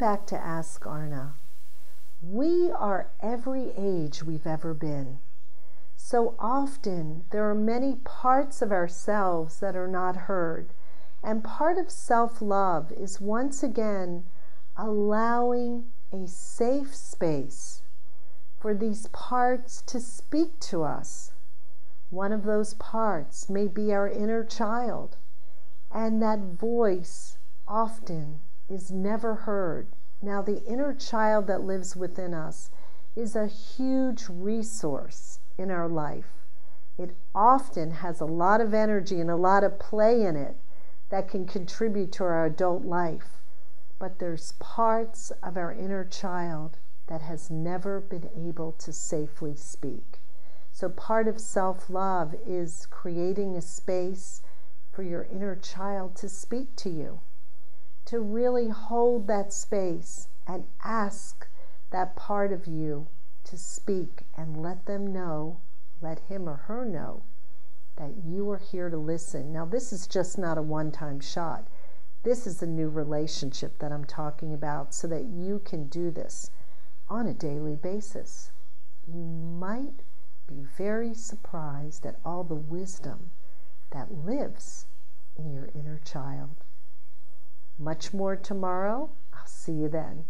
Welcome back to Ask Arna. We are every age we've ever been. So often there are many parts of ourselves that are not heard. And part of self-love is once again allowing a safe space for these parts to speak to us. One of those parts may be our inner child, and that voice often is never heard. Now, the inner child that lives within us is a huge resource in our life. It often has a lot of energy and a lot of play in it that can contribute to our adult life. But there's parts of our inner child that has never been able to safely speak. So part of self-love is creating a space for your inner child to speak to you, to really hold that space and ask that part of you to speak and let them know, let him or her know, that you are here to listen. Now, this is just not a one-time shot. This is a new relationship that I'm talking about so that you can do this on a daily basis. You might be very surprised at all the wisdom that lives in your inner child. Much more tomorrow. I'll see you then.